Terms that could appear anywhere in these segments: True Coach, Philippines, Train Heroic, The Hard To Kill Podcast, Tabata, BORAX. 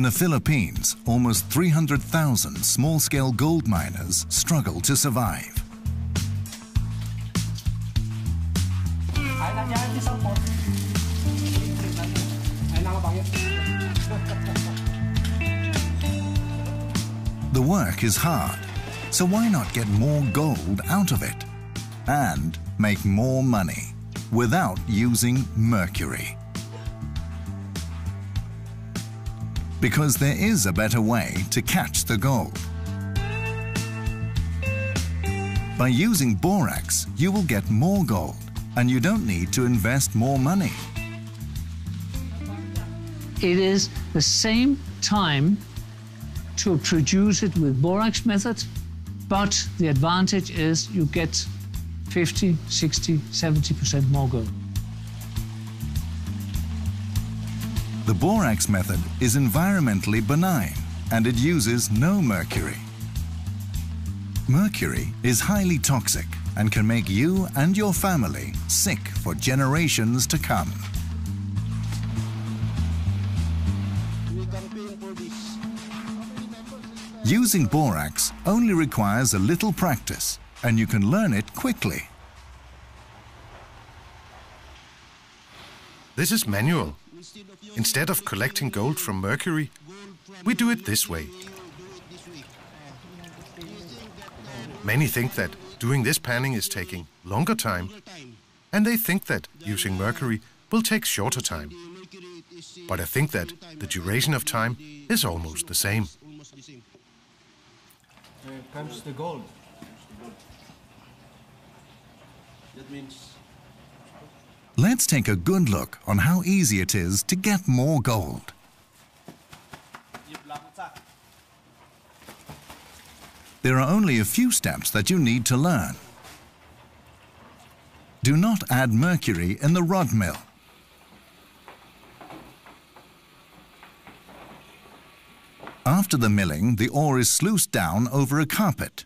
In the Philippines, almost 300,000 small-scale gold miners struggle to survive. The work is hard, so why not get more gold out of it and make more money without using mercury? Because there is a better way to catch the gold. By using borax, you will get more gold, and you don't need to invest more money. It is the same time to produce it with borax method, but the advantage is you get 50, 60, 70% more gold. The borax method is environmentally benign and it uses no mercury. Mercury is highly toxic and can make you and your family sick for generations to come. Using borax only requires a little practice and you can learn it quickly. This is manual. Instead of collecting gold from mercury, we do it this way. Many think that doing this panning is taking longer time, and they think that using mercury will take shorter time. But I think that the duration of time is almost the same. Here comes the gold. That means... Let's take a good look on how easy it is to get more gold. There are only a few steps that you need to learn. Do not add mercury in the rod mill. After the milling, the ore is sluiced down over a carpet.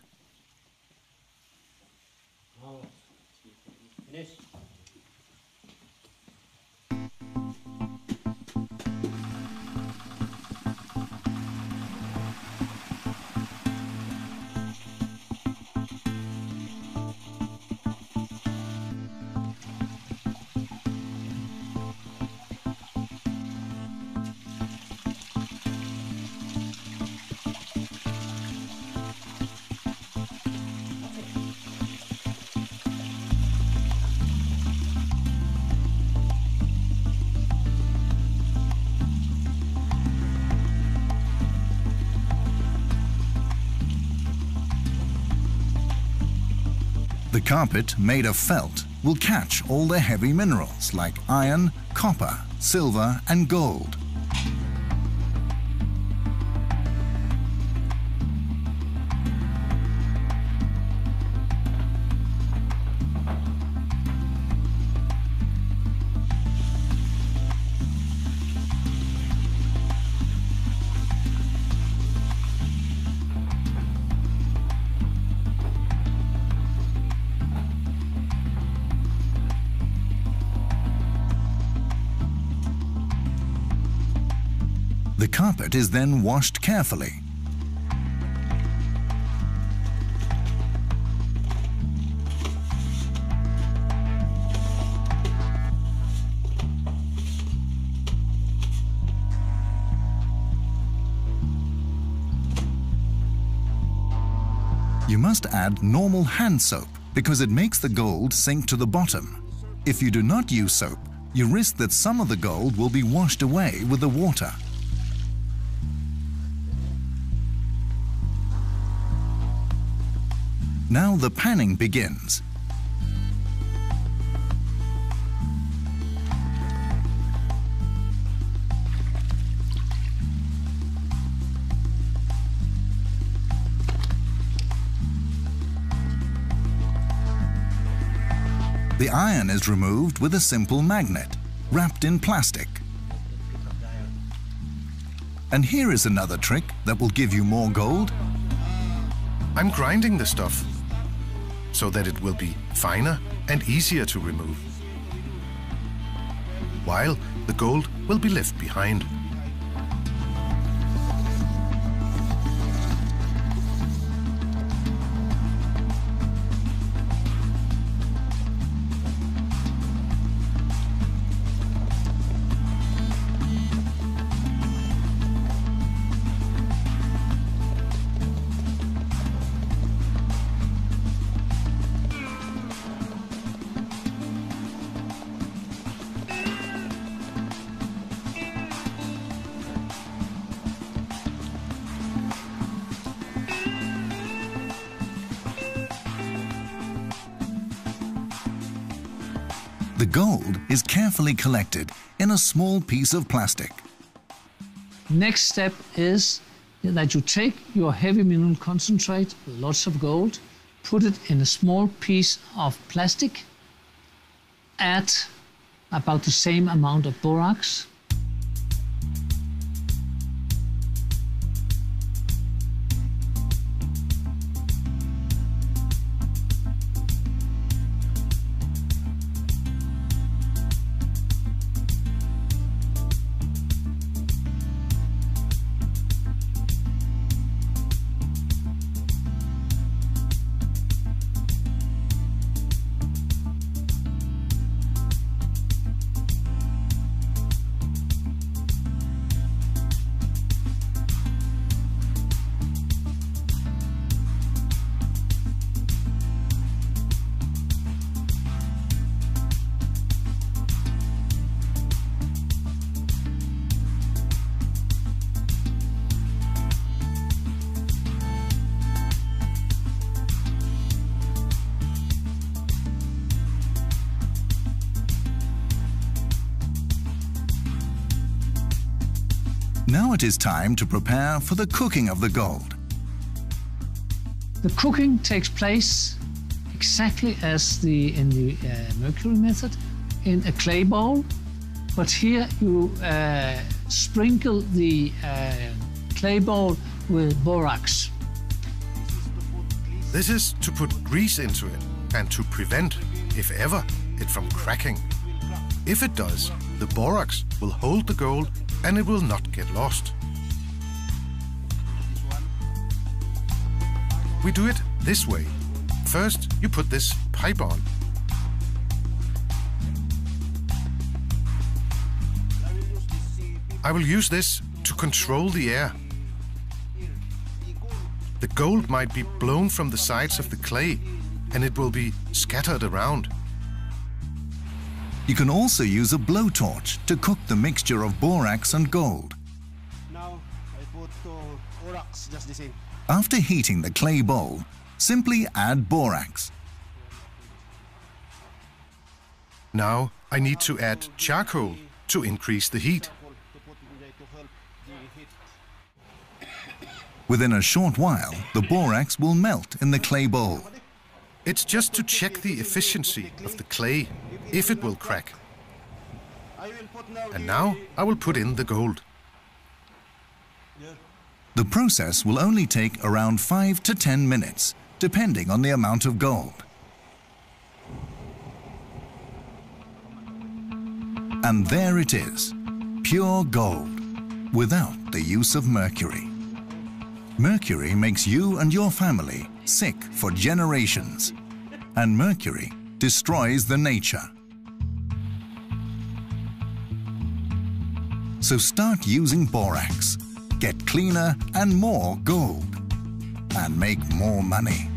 The carpet, made of felt, will catch all the heavy minerals like iron, copper, silver and gold. The carpet is then washed carefully. You must add normal hand soap because it makes the gold sink to the bottom. If you do not use soap, you risk that some of the gold will be washed away with the water. Now the panning begins. The iron is removed with a simple magnet, wrapped in plastic. And here is another trick that will give you more gold. I'm grinding the stuff so that it will be finer and easier to remove, while the gold will be left behind. The gold is carefully collected in a small piece of plastic. Next step is that you take your heavy mineral concentrate, lots of gold, put it in a small piece of plastic, add about the same amount of borax. Now it is time to prepare for the cooking of the gold. The cooking takes place exactly as in the mercury method, in a clay bowl, but here you sprinkle the clay bowl with borax. This is to put grease into it and to prevent, if ever, it from cracking. If it does, the borax will hold the gold and it will not get lost. We do it this way. First, you put this pipe on. I will use this to control the air. The gold might be blown from the sides of the clay, and it will be scattered around. You can also use a blowtorch to cook the mixture of borax and gold. After heating the clay bowl, simply add borax. Now I need to add charcoal to increase the heat. Within a short while, the borax will melt in the clay bowl. It's just to check the efficiency of the clay, if it will crack. And now I will put in the gold. The process will only take around 5 to 10 minutes, depending on the amount of gold. And there it is, pure gold, without the use of mercury. Mercury makes you and your family sick for generations, and mercury destroys the nature. So start using borax, get cleaner and more gold, and make more money.